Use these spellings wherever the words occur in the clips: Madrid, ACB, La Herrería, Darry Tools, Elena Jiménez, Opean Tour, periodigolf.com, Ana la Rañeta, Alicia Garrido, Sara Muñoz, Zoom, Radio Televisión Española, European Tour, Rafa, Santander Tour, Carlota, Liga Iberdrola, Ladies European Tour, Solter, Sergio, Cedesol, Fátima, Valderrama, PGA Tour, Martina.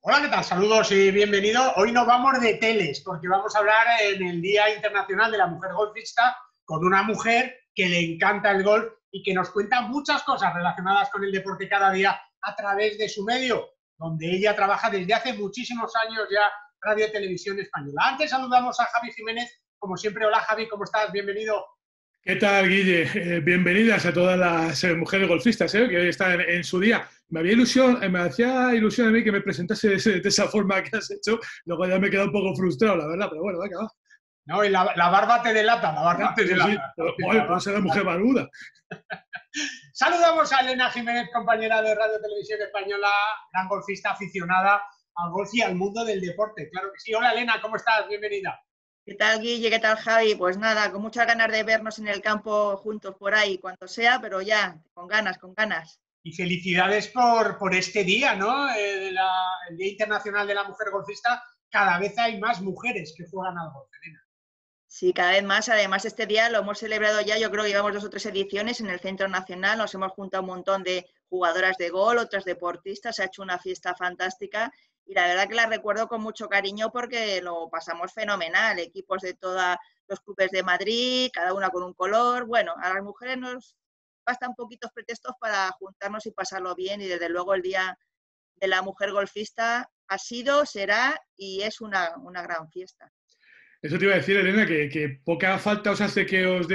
Hola, ¿qué tal? Saludos y bienvenidos. Hoy nos vamos de teles porque vamos a hablar en el Día Internacional de la Mujer Golfista con una mujer que le encanta el golf y que nos cuenta muchas cosas relacionadas con el deporte cada día a través de su medio, donde ella trabaja desde hace muchísimos años ya, Radio Televisión Española. Antes saludamos a Javi Jiménez, como siempre. Hola Javi, ¿cómo estás? Bienvenido. ¿Qué tal, Guille? Bienvenidas a todas las mujeres golfistas, que hoy están en su día. Me hacía ilusión a mí que me presentase de esa forma que has hecho, luego ya me he quedado un poco frustrado, la verdad, pero bueno, venga, va. No, y la barba te delata, la barba te delata. Sí, joder, puede ser la mujer barbuda. Saludamos a Elena Jiménez, compañera de Radio Televisión Española, gran golfista aficionada al golf y al mundo del deporte, claro que sí. Hola Elena, ¿cómo estás? Bienvenida. ¿Qué tal, Guille? ¿Qué tal, Javi? Pues nada, con muchas ganas de vernos en el campo juntos por ahí, cuando sea, pero ya, con ganas, con ganas. Y felicidades por este día, ¿no? El Día Internacional de la Mujer Golfista. Cada vez hay más mujeres que juegan al golf, Elena. Sí, cada vez más. Además, este día lo hemos celebrado ya, yo creo que llevamos 2 o 3 ediciones en el Centro Nacional. Nos hemos juntado un montón de jugadoras de golf, otras deportistas. Se ha hecho una fiesta fantástica y la verdad que la recuerdo con mucho cariño porque lo pasamos fenomenal. Equipos de todos los clubes de Madrid, cada una con un color. Bueno, a las mujeres nos bastan poquitos pretextos para juntarnos y pasarlo bien, y desde luego el Día de la Mujer Golfista ha sido, será y es una gran fiesta. Eso te iba a decir, Elena, que poca falta os hace que os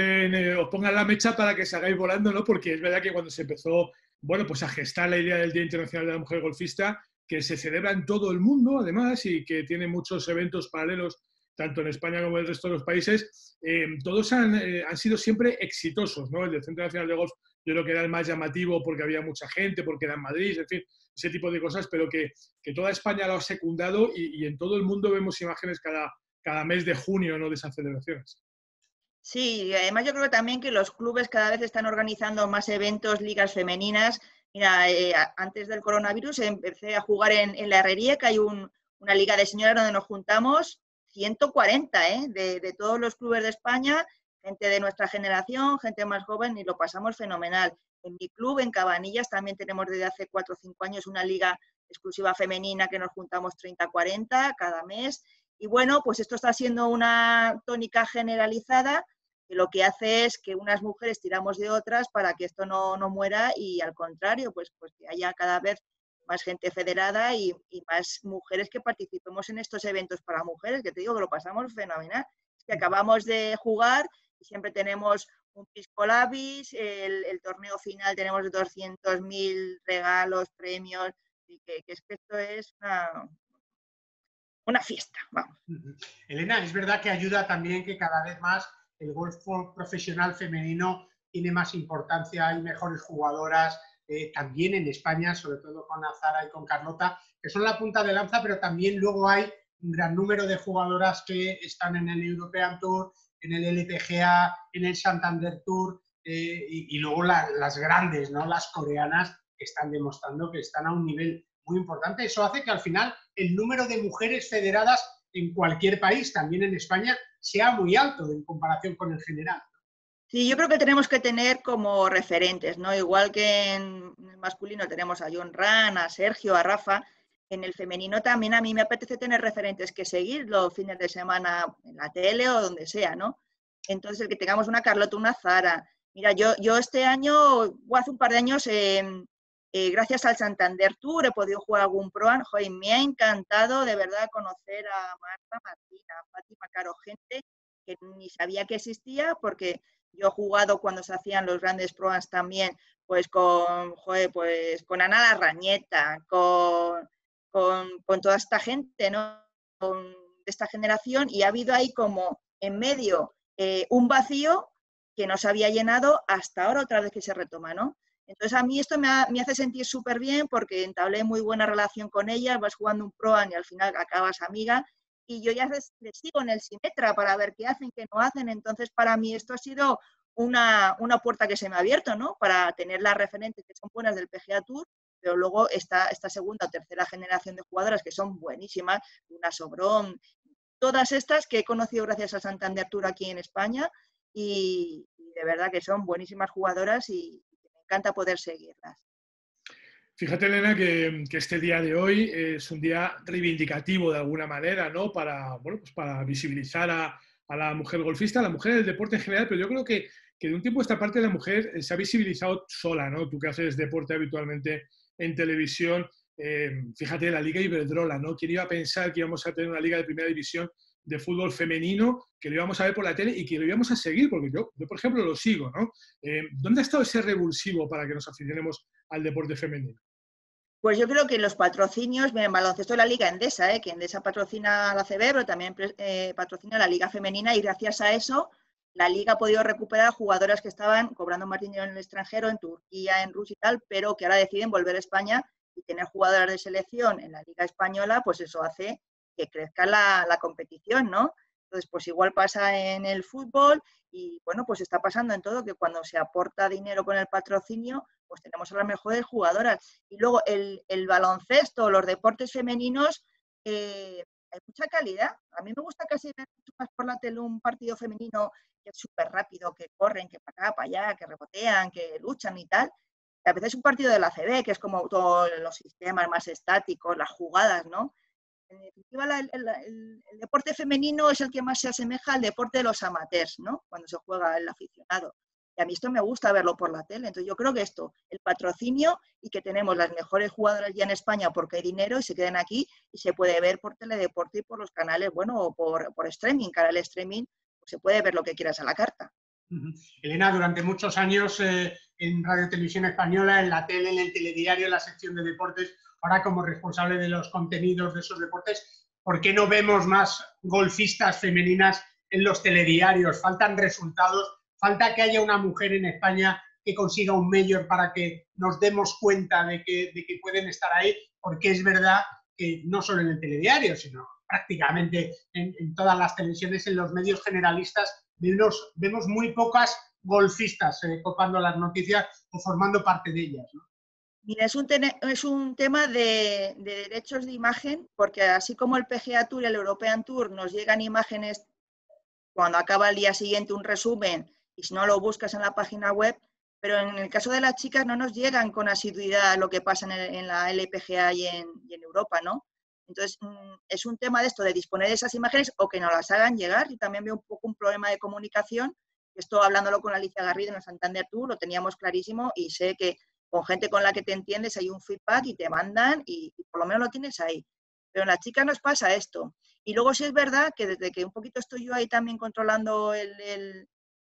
pongan la mecha para que salgáis volando, ¿no? Porque es verdad que cuando se empezó, bueno, pues a gestar la idea del Día Internacional de la Mujer Golfista, que se celebra en todo el mundo, además, y que tiene muchos eventos paralelos, tanto en España como en el resto de los países, todos han sido siempre exitosos, ¿no? El del Centro Nacional de Golf yo creo que era el más llamativo porque había mucha gente, porque era en Madrid, en fin, ese tipo de cosas, pero que toda España lo ha secundado y en todo el mundo vemos imágenes cada mes de junio, ¿no?, de esas celebraciones. Sí, y además yo creo también que los clubes cada vez están organizando más eventos, ligas femeninas. Mira, antes del coronavirus empecé a jugar en La Herrería, que hay una liga de señoras donde nos juntamos 140 de todos los clubes de España, gente de nuestra generación, gente más joven, y lo pasamos fenomenal. En mi club, en Cabanillas, también tenemos desde hace 4 o 5 años una liga exclusiva femenina que nos juntamos 30-40 cada mes. Y bueno, pues esto está siendo una tónica generalizada que lo que hace es que unas mujeres tiramos de otras para que esto no muera y al contrario, pues que haya cada vez más gente federada y más mujeres que participemos en estos eventos para mujeres, que te digo que lo pasamos fenomenal. Es que acabamos de jugar y siempre tenemos un pisco labis, el torneo final tenemos 200.000 regalos, premios, y que esto es una fiesta, vamos. Elena, es verdad que ayuda también que cada vez más el golf profesional femenino tiene más importancia, hay mejores jugadoras, también en España, sobre todo con Azahara y con Carlota, que son la punta de lanza, pero también luego hay un gran número de jugadoras que están en el European Tour, en el LPGA, en el Santander Tour, y luego las grandes, ¿no?, las coreanas, que están demostrando que están a un nivel muy importante. Eso hace que al final el número de mujeres federadas en cualquier país, también en España, sea muy alto en comparación con el general. Sí, yo creo que tenemos que tener como referentes, ¿no? Igual que en el masculino tenemos a John Ran, a Sergio, a Rafa, en el femenino también a mí me apetece tener referentes que seguir los fines de semana en la tele o donde sea, ¿no? Entonces, el que tengamos una Carlota, una Azahara. Mira, yo este año, o hace un par de años, gracias al Santander Tour he podido jugar algún pro. Joder, me ha encantado de verdad conocer a Marta, Martina, Fátima, claro, gente que ni sabía que existía, porque yo he jugado cuando se hacían los grandes proans también, pues con Ana la Rañeta, con toda esta gente, ¿no?, de esta generación, y ha habido ahí como en medio un vacío que no se había llenado hasta ahora otra vez que se retoma, ¿no? Entonces a mí esto me hace sentir súper bien porque entablé muy buena relación con ellas, vas jugando un pro-am y al final acabas amiga, y yo ya les sigo en el Symmetra para ver qué hacen, qué no hacen. Entonces para mí esto ha sido una puerta que se me ha abierto, ¿no?, para tener las referentes que son buenas del PGA Tour, pero luego está esta segunda o tercera generación de jugadoras que son buenísimas, una Sobrón, todas estas que he conocido gracias a Santander Tour aquí en España, y de verdad que son buenísimas jugadoras y me encanta poder seguirlas. Fíjate, Elena, que este día de hoy es un día reivindicativo de alguna manera, ¿no? Para, bueno, pues para visibilizar a la mujer golfista, a la mujer del deporte en general, pero yo creo que de un tiempo a esta parte la mujer se ha visibilizado sola, ¿no? Tú que haces deporte habitualmente en televisión, fíjate, la Liga Iberdrola, ¿no? ¿Quién iba a pensar que íbamos a tener una liga de primera división de fútbol femenino, que lo íbamos a ver por la tele y que lo íbamos a seguir? Porque yo por ejemplo, lo sigo, ¿no? ¿Dónde ha estado ese revulsivo para que nos aficionemos al deporte femenino? Pues yo creo que los patrocinios, en baloncesto de la Liga Endesa, que Endesa patrocina a la ACB, pero también patrocina a la Liga Femenina, y gracias a eso la Liga ha podido recuperar jugadoras que estaban cobrando más dinero en el extranjero, en Turquía, en Rusia y tal, pero que ahora deciden volver a España y tener jugadoras de selección en la Liga Española, pues eso hace que crezca la competición, ¿no? Entonces, pues igual pasa en el fútbol y, bueno, pues está pasando en todo, que cuando se aporta dinero con el patrocinio, pues tenemos a las mejores jugadoras. Y luego el baloncesto, los deportes femeninos, hay mucha calidad. A mí me gusta casi ver mucho más por la tele un partido femenino que es súper rápido, que corren, que para acá, para allá, que rebotean, que luchan y tal. A veces un partido de la CB, que es como todos los sistemas más estáticos, las jugadas, ¿no? En definitiva, el deporte femenino es el que más se asemeja al deporte de los amateurs, ¿no? Cuando se juega el aficionado. Y a mí esto me gusta verlo por la tele. Entonces yo creo que esto, el patrocinio y que tenemos las mejores jugadoras ya en España porque hay dinero y se quedan aquí y se puede ver por Teledeporte y por los canales, bueno, o por streaming, canal streaming, pues se puede ver lo que quieras a la carta. Elena, durante muchos años en Radio Televisión Española, en la tele, en el telediario, en la sección de deportes, ahora como responsable de los contenidos de esos deportes, ¿por qué no vemos más golfistas femeninas en los telediarios? Faltan resultados, falta que haya una mujer en España que consiga un mayor para que nos demos cuenta de que pueden estar ahí, porque es verdad que no solo en el telediario, sino prácticamente en todas las televisiones, en los medios generalistas, vemos muy pocas golfistas copando las noticias o formando parte de ellas, ¿no? Mira, es un tema de derechos de imagen, porque así como el PGA Tour y el European Tour nos llegan imágenes cuando acaba el día siguiente un resumen y si no lo buscas en la página web, pero en el caso de las chicas no nos llegan con asiduidad lo que pasa en la LPGA y en Europa, ¿no? Entonces, es un tema de esto, de disponer de esas imágenes o que nos las hagan llegar. Yo también veo un poco un problema de comunicación. Esto hablándolo con Alicia Garrido en el Santander Tour, lo teníamos clarísimo y sé que con gente con la que te entiendes hay un feedback y te mandan y por lo menos lo tienes ahí. Pero en las chicas nos pasa esto. Y luego sí es verdad que desde que un poquito estoy yo ahí también controlando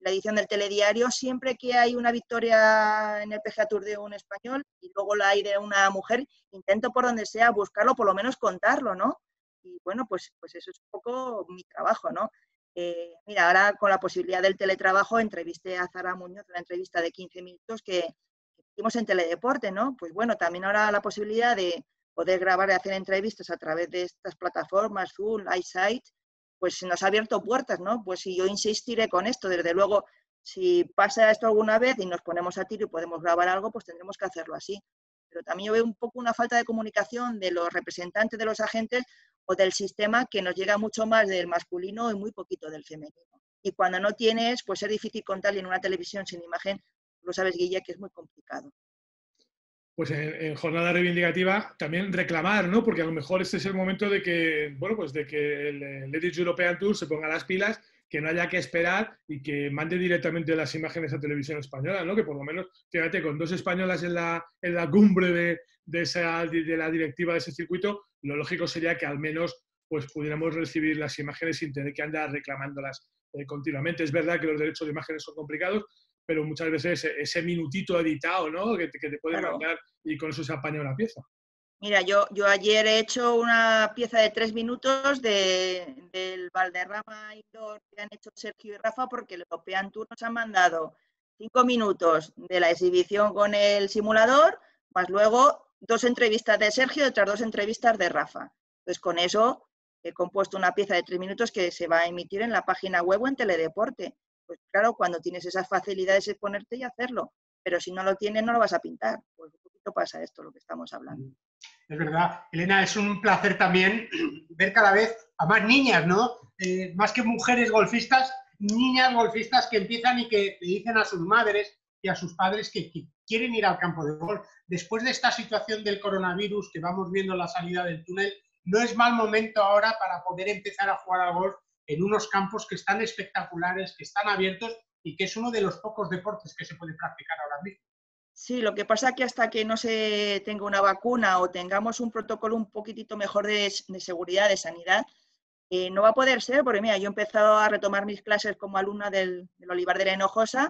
la edición del telediario, siempre que hay una victoria en el PGA Tour de un español y luego la hay de una mujer, intento por donde sea buscarlo, por lo menos contarlo, ¿no? Y bueno, pues eso es un poco mi trabajo, ¿no? Mira, ahora con la posibilidad del teletrabajo entrevisté a Sara Muñoz, una entrevista de 15 minutos que hicimos en Teledeporte, ¿no? Pues bueno, también ahora la posibilidad de poder grabar y hacer entrevistas a través de estas plataformas, Zoom, iSight, pues nos ha abierto puertas, ¿no? Pues si yo insistiré con esto, desde luego, si pasa esto alguna vez y nos ponemos a tiro y podemos grabar algo, pues tendremos que hacerlo así. Pero también yo veo un poco una falta de comunicación de los representantes de los agentes o del sistema que nos llega mucho más del masculino y muy poquito del femenino. Y cuando no tienes, pues es difícil contar y en una televisión sin imagen, lo sabes, Guille, que es muy complicado. Pues en jornada reivindicativa también reclamar, ¿no? Porque a lo mejor este es el momento de que, bueno, pues de que el Ladies European Tour se ponga las pilas, que no haya que esperar y que mande directamente las imágenes a Televisión Española, ¿no? Que por lo menos, fíjate, con dos españolas en la cumbre de la directiva de ese circuito, lo lógico sería que al menos pues pudiéramos recibir las imágenes sin tener que andar reclamándolas continuamente. Es verdad que los derechos de imágenes son complicados, pero muchas veces ese minutito editado, ¿no? que te pueden mandar y con eso se apaña una pieza. Mira, yo ayer he hecho una pieza de 3 minutos del Valderrama Indoor que han hecho Sergio y Rafa porque el Opean Tour nos han mandado 5 minutos de la exhibición con el simulador, más luego 2 entrevistas de Sergio y otras 2 entrevistas de Rafa. Entonces con eso he compuesto una pieza de 3 minutos que se va a emitir en la página web o en Teledeporte. Pues claro, cuando tienes esas facilidades es ponerte y hacerlo, pero si no lo tienes no lo vas a pintar. Pues un poquito pasa esto, lo que estamos hablando. Es verdad. Elena, es un placer también ver cada vez a más niñas, ¿no? Más que mujeres golfistas, niñas golfistas que empiezan y que le dicen a sus madres y a sus padres que quieren ir al campo de golf. Después de esta situación del coronavirus que vamos viendo la salida del túnel, no es mal momento ahora para poder empezar a jugar al golf en unos campos que están espectaculares, que están abiertos y que es uno de los pocos deportes que se puede practicar ahora mismo. Sí, lo que pasa es que hasta que no se tenga una vacuna o tengamos un protocolo un poquitito mejor de seguridad, de sanidad, no va a poder ser, porque mira, yo he empezado a retomar mis clases como alumna del Olivar de la Hinojosa.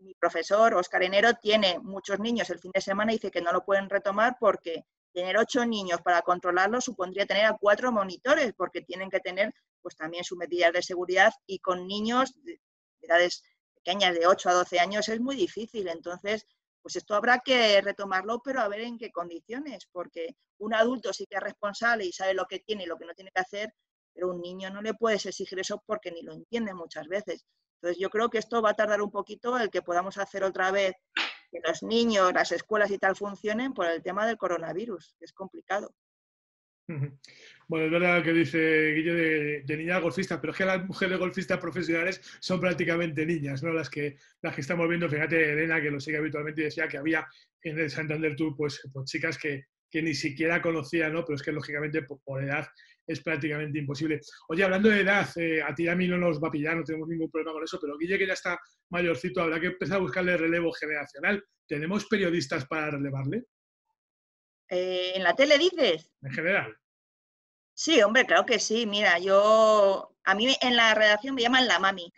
Mi profesor, Óscar Enero, tiene muchos niños el fin de semana y dice que no lo pueden retomar porque tener 8 niños para controlarlos supondría tener a 4 monitores, porque tienen que tener pues también sus medidas de seguridad, y con niños de edades pequeñas de 8 a 12 años es muy difícil. Entonces, pues esto habrá que retomarlo, pero a ver en qué condiciones, porque un adulto sí que es responsable y sabe lo que tiene y lo que no tiene que hacer, pero un niño no le puedes exigir eso porque ni lo entiende muchas veces. Entonces yo creo que esto va a tardar un poquito el que podamos hacer otra vez que los niños, las escuelas y tal funcionen por el tema del coronavirus, que es complicado. Bueno, es verdad lo que dice Guillo de niñas golfistas, pero es que las mujeres golfistas profesionales son prácticamente niñas, ¿no? Las que estamos viendo. Fíjate, Elena, que lo sigue habitualmente, y decía que había en el Santander Tour pues chicas que ni siquiera conocían, ¿no? Pero es que lógicamente por edad es prácticamente imposible. Oye, hablando de edad, a ti y a mí no nos va a pillar, no tenemos ningún problema con eso, pero Guille, que ya está mayorcito, habrá que empezar a buscarle relevo generacional. ¿Tenemos periodistas para relevarle? ¿En la tele dices? En general. Sí, hombre, claro que sí. Mira, a mí en la redacción me llaman la mami,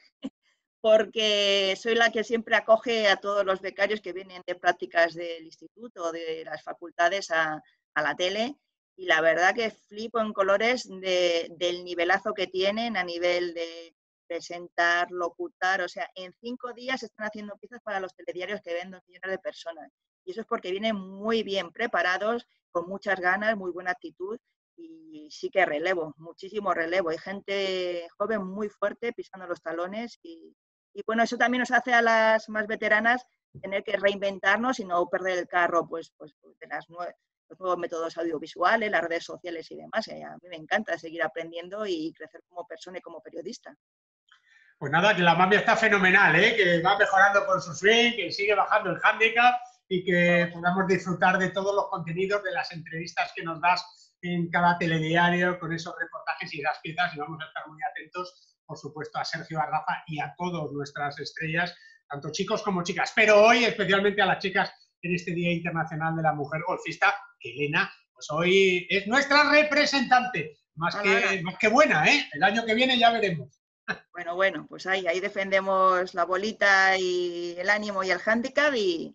porque soy la que siempre acoge a todos los becarios que vienen de prácticas del instituto o de las facultades a la tele, y la verdad que flipo en colores del nivelazo que tienen a nivel de presentar, locutar. O sea, en 5 días están haciendo piezas para los telediarios que ven 2 millones de personas. Y eso es porque vienen muy bien preparados, con muchas ganas, muy buena actitud, y sí que relevo, muchísimo relevo. Hay gente joven muy fuerte pisando los talones y bueno, eso también nos hace a las más veteranas tener que reinventarnos y no perder el carro pues de los nuevos métodos audiovisuales, las redes sociales y demás. A mí me encanta seguir aprendiendo y crecer como persona y como periodista. Pues nada, que la mami está fenomenal, ¿eh? Que va mejorando con su swing, que sigue bajando el hándicap, y que podamos disfrutar de todos los contenidos, de las entrevistas que nos das en cada telediario, con esos reportajes y las piezas, y vamos a estar muy atentos, por supuesto, a Sergio, a Rafa y a todas nuestras estrellas, tanto chicos como chicas, pero hoy especialmente a las chicas en este Día Internacional de la Mujer Golfista, que Elena, pues hoy es nuestra representante, más que buena, ¿eh? El año que viene ya veremos. Bueno, pues ahí defendemos la bolita y el ánimo y el hándicap, y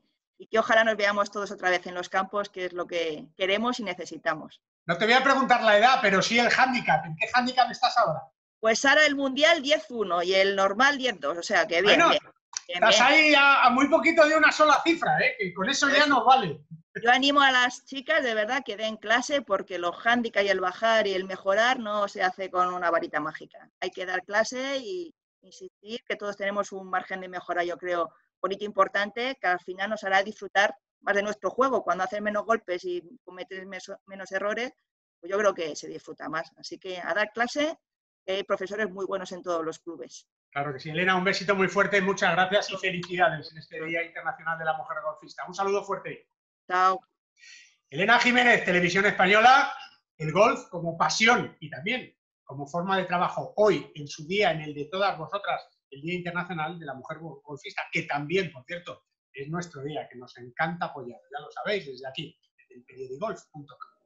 que ojalá nos veamos todos otra vez en los campos, que es lo que queremos y necesitamos. No te voy a preguntar la edad, pero sí el hándicap. ¿En qué hándicap estás ahora? Pues ahora el mundial 10-1 y el normal 10-2, o sea que bien. Bueno, bien estás bien. Ahí a muy poquito de una sola cifra, ¿eh? Y con eso ya nos vale. Yo animo a las chicas, de verdad, que den clase, porque los hándicaps y el bajar y el mejorar no se hace con una varita mágica. Hay que dar clase y insistir que todos tenemos un margen de mejora, yo creo, bonito, importante, que al final nos hará disfrutar más de nuestro juego. Cuando haces menos golpes y cometes menos errores, pues yo creo que se disfruta más. Así que a dar clase, que hay profesores muy buenos en todos los clubes. Claro que sí. Elena, un besito muy fuerte, muchas gracias y felicidades en este Día Internacional de la Mujer Golfista. Un saludo fuerte. Chao. Elena Jiménez, Televisión Española, el golf como pasión y también como forma de trabajo. Hoy, en su día, en el de todas vosotras, el Día Internacional de la Mujer Golfista, que también, por cierto, es nuestro día, que nos encanta apoyar, ya lo sabéis, desde aquí, desde el periodigolf.com.